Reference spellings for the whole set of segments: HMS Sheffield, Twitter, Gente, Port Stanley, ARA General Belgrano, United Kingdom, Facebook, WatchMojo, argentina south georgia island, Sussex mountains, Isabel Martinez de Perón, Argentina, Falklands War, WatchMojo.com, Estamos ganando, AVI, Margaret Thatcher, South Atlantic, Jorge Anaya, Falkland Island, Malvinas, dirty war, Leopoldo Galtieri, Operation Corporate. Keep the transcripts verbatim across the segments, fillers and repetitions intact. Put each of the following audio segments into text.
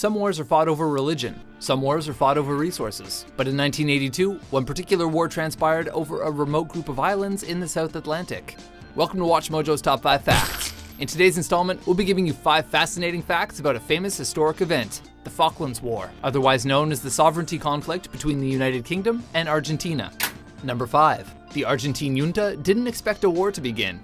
Some wars are fought over religion, some wars are fought over resources. But in nineteen eighty-two, one particular war transpired over a remote group of islands in the South Atlantic. Welcome to WatchMojo's Top five Facts. In today's installment, we'll be giving you five fascinating facts about a famous historic event, the Falklands War, otherwise known as the sovereignty conflict between the United Kingdom and Argentina. Number five. The Argentine junta didn't expect a war to begin.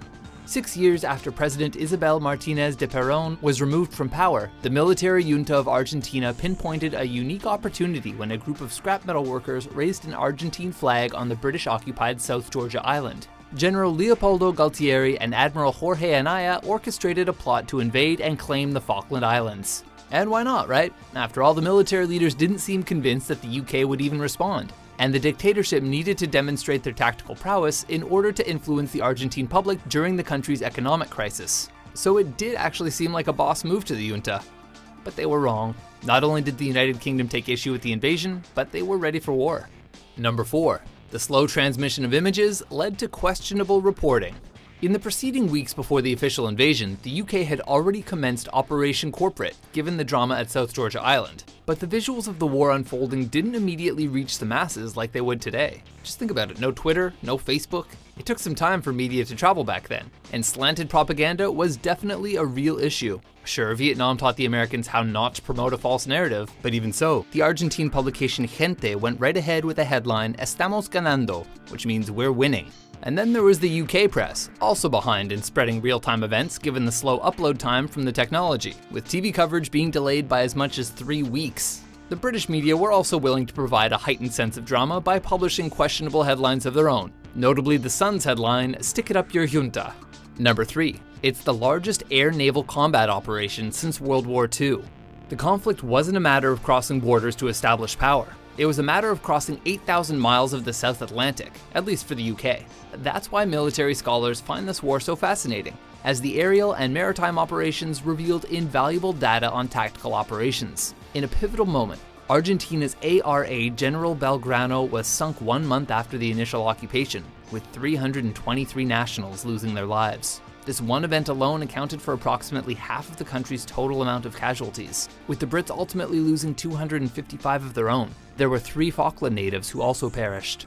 Six years after President Isabel Martinez de Perón was removed from power, the military junta of Argentina pinpointed a unique opportunity when a group of scrap metal workers raised an Argentine flag on the British-occupied South Georgia island. General Leopoldo Galtieri and Admiral Jorge Anaya orchestrated a plot to invade and claim the Falkland Islands. And why not, right? After all, the military leaders didn't seem convinced that the U K would even respond, and the dictatorship needed to demonstrate their tactical prowess in order to influence the Argentine public during the country's economic crisis. So it did actually seem like a boss move to the junta. But they were wrong. Not only did the United Kingdom take issue with the invasion, but they were ready for war. Number four. The slow transmission of images led to questionable reporting. In the preceding weeks before the official invasion, the U K had already commenced Operation Corporate, given the drama at South Georgia Island. But the visuals of the war unfolding didn't immediately reach the masses like they would today. Just think about it, no Twitter, no Facebook. It took some time for media to travel back then, and slanted propaganda was definitely a real issue. Sure, Vietnam taught the Americans how not to promote a false narrative, but even so, the Argentine publication Gente went right ahead with the headline, "Estamos ganando," which means we're winning. And then there was the U K press, also behind in spreading real-time events given the slow upload time from the technology, with T V coverage being delayed by as much as three weeks. The British media were also willing to provide a heightened sense of drama by publishing questionable headlines of their own, notably the Sun's headline, "Stick it up your junta." Number three. It's the largest air-naval combat operation since World War Two. The conflict wasn't a matter of crossing borders to establish power. It was a matter of crossing eight thousand miles of the South Atlantic, at least for the U K. That's why military scholars find this war so fascinating, as the aerial and maritime operations revealed invaluable data on tactical operations. In a pivotal moment, Argentina's A R A General Belgrano was sunk one month after the initial occupation, with three hundred twenty-three nationals losing their lives. This one event alone accounted for approximately half of the country's total amount of casualties, with the Brits ultimately losing two hundred fifty-five of their own. There were three Falkland natives who also perished.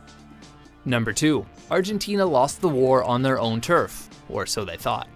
Number two. Argentina lost the war on their own turf, or so they thought.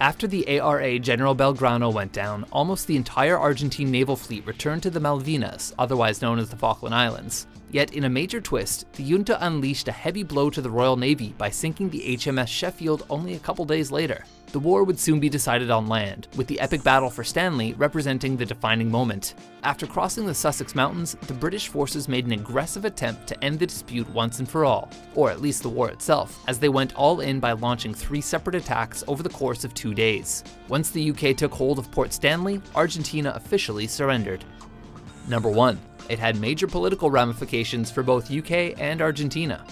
After the A R A General Belgrano went down, almost the entire Argentine naval fleet returned to the Malvinas, otherwise known as the Falkland Islands. Yet, in a major twist, the junta unleashed a heavy blow to the Royal Navy by sinking the H M S Sheffield only a couple days later. The war would soon be decided on land, with the epic battle for Stanley representing the defining moment. After crossing the Sussex mountains, the British forces made an aggressive attempt to end the dispute once and for all, or at least the war itself, as they went all in by launching three separate attacks over the course of two days. Once the U K took hold of Port Stanley, Argentina officially surrendered. Number one. It had major political ramifications for both U K and Argentina.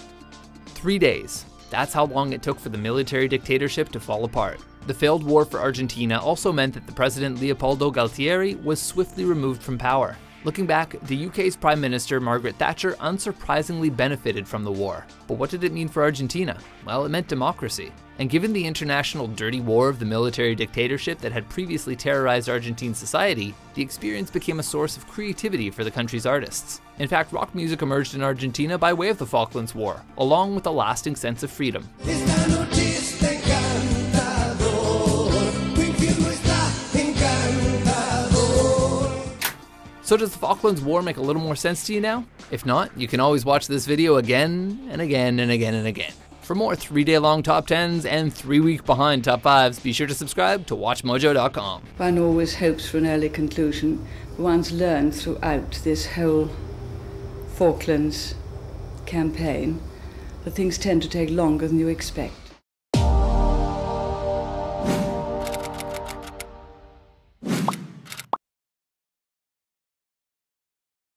Three days. That's how long it took for the military dictatorship to fall apart. The failed war for Argentina also meant that the president Leopoldo Galtieri was swiftly removed from power. Looking back, the U K's Prime Minister Margaret Thatcher unsurprisingly benefited from the war. But what did it mean for Argentina? Well, it meant democracy. And given the international dirty war of the military dictatorship that had previously terrorized Argentine society, the experience became a source of creativity for the country's artists. In fact, rock music emerged in Argentina by way of the Falklands War, along with a lasting sense of freedom. So does the Falklands War make a little more sense to you now? If not, you can always watch this video again and again and again and again. For more three-day-long top tens and three-week-behind top fives, be sure to subscribe to watch mojo dot com. One always hopes for an early conclusion. One's learned throughout this whole Falklands campaign that things tend to take longer than you expect.